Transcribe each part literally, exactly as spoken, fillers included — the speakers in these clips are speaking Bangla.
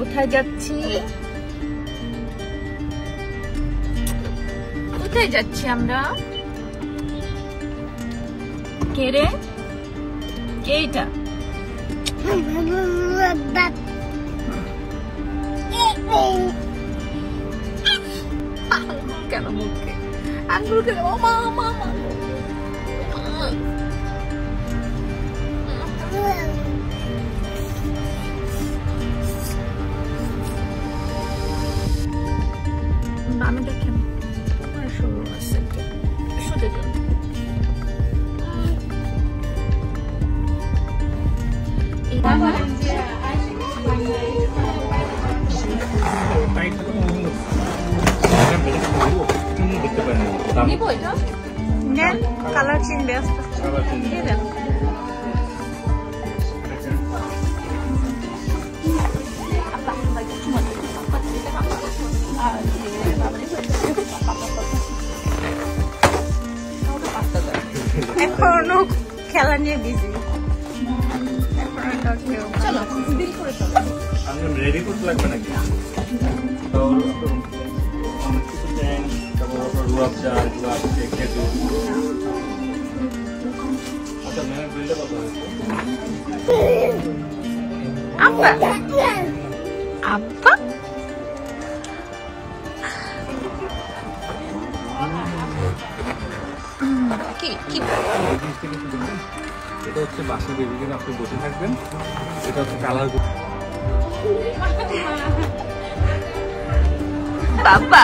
কোথায় যাচ্ছি কোথায় যাচ্ছি আমরা? কে রে কে এটা? কেন মুখে আঙ্গুল কেন? ও মা মা মা আমি দেখেন আমার শুরু আছে শুধু কালার চেঞ্জ ব্যস্ত এখনো খেলা নিয়ে বিজি। চলো বিল করে চলো। আমি রেডি করতে লাগবে নাকি? আব্বা আব্বা এটা হচ্ছে বাসা বেবি, কিন্তু আপনি বসে থাকবেন। এটা হচ্ছে কালার বাবা।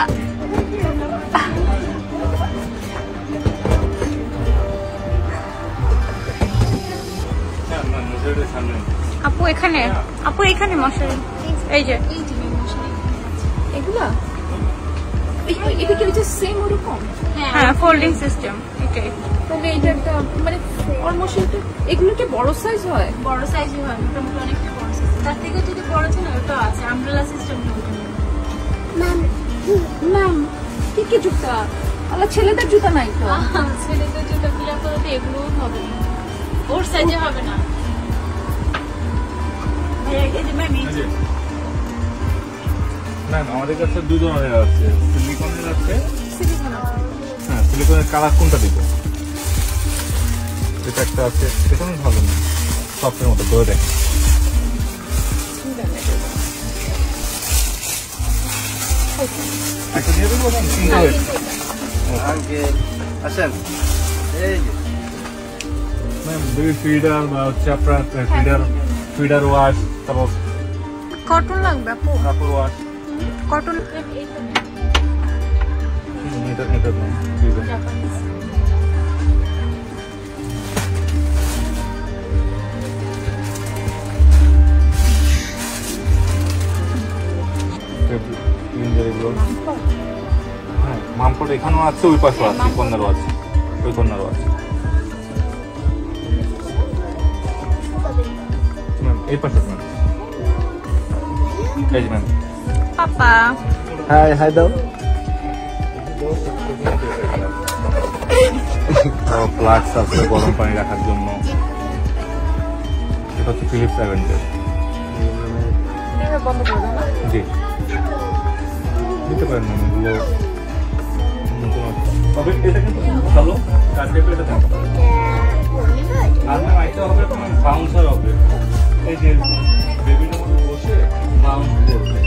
আপু এখানে আপু এখানে মশারি, এই যে এগুলা ছেলেদের জুতা নাই তো? ছেলেদের জুতা গুলো এগুলো হবে ওর সাইজে হবে না। আমাদের কাছে দুই ধরনের আছে, সিলিকনের আছে। হ্যাঁ, সিলিকনের কালার কোনটা দিব? এটা একটা আছে, এটা কোন ভালো না, সফটের মতো করে দেখ। একটা দিয়ে দেবো না তিনটা আগে আসেন। এই যে ম্যাম দুই ফিডার বা হচ্ছে আপনার ফিডার ফিডার ওয়াশ, তারপর কটন লাগবে আপু, কাপড় ওয়াশ কটন। এটা এটা মামকট এখানেও আছে, ওই পাশেও আছে, কন্যারও আছে, ওই কন্যারও আছে। এই পাশে এই ম্যাম পাপা হাই হাই দাও আর প্লাগ সাথে গরম পানি রাখার জন্য। এটা হচ্ছে ফিলিপস অ্যাভেঞ্জার। এটা বন্ধ করে দাও না। জি দিতে পারেন না গুলো, তবে এটা কিন্তু ভালো কাটে পেটে দাও। আর না আইতে হবে কোন বাউন্সার হবে, এই যে বেবি না বসে বাউন্স করবে।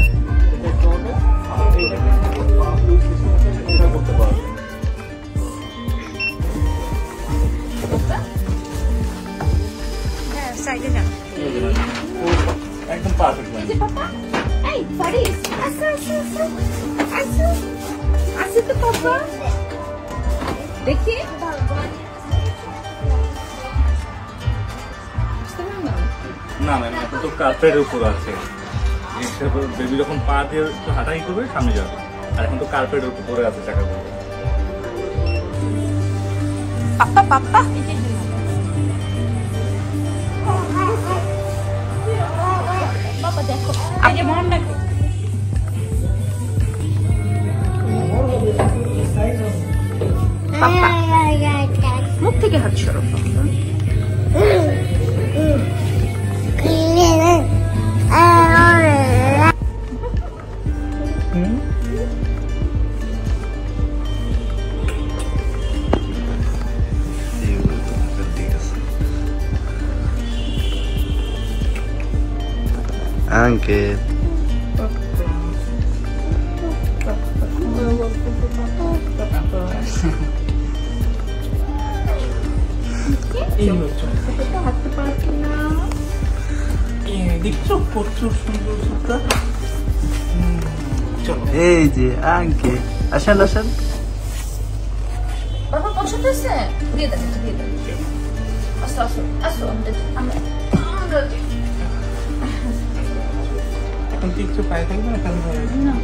এটা তো দেখি না ম্যাম, এখন তো কার্পেটের উপর আছে। বেবি যখন পা দিয়ে হাঁটাই করবে সামনে যাবে, আর এখন তো কার্পেটের উপরে আছে চাকা করবে। পাপা পাপা পাপা দেখো আগে মন রাখো। পাপা মুখ থেকে হাত সরো। পাপা Angkat. দেখছো প্রচুর সুন্দর সুতা। এই যে আঙ্কেল, আসেন আসেন। বাবা পছন্দ হয়েছে? দিয়ে দেন, দিয়ে দেন। আসো আসো আসো, আমরা আমরা এখন ঠিক তো পাই থাকবে না, কারণ না।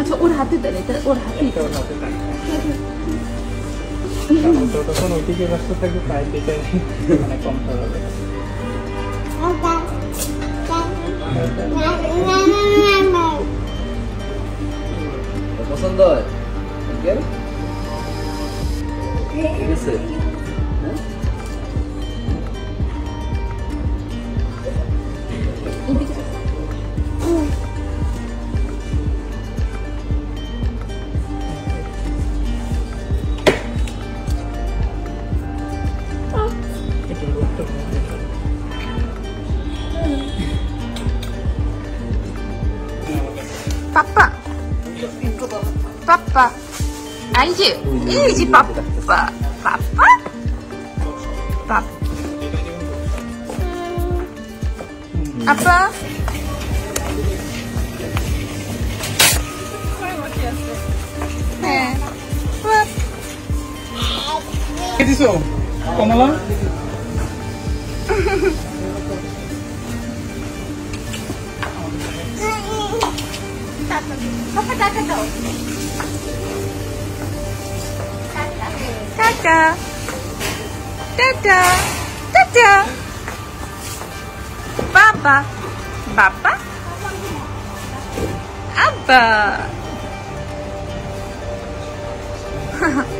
আচ্ছা ওর হাতে দেন, এটা ওর হাতে, এটা ওর হাতে দেন। তখন ওইদিকে ব্যস্ত থাকবে, পাই পেতে মানে কম হবে। পছন্দ হয় Papa, Papa, Anji, Anji, Papa, Papa, Papa, Papa. Hey, what? What is this? Kamala. Papa, tata tau. Tata. Tata. Tata. Tata. Papa. Papa. Abba.